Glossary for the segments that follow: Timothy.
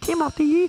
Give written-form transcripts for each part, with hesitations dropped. Timothy!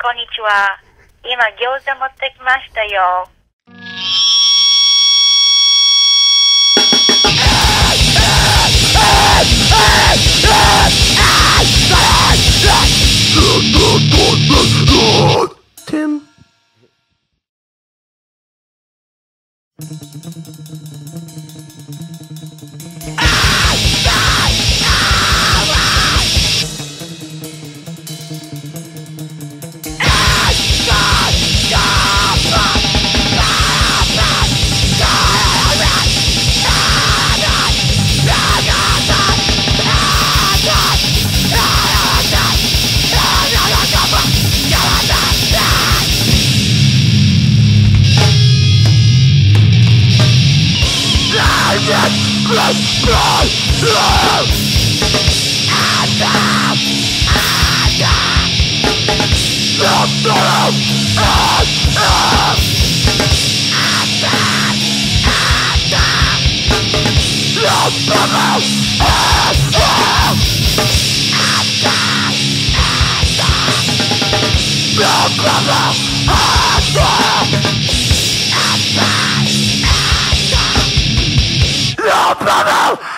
こんにちは。今餃子持ってきましたよ。no problem.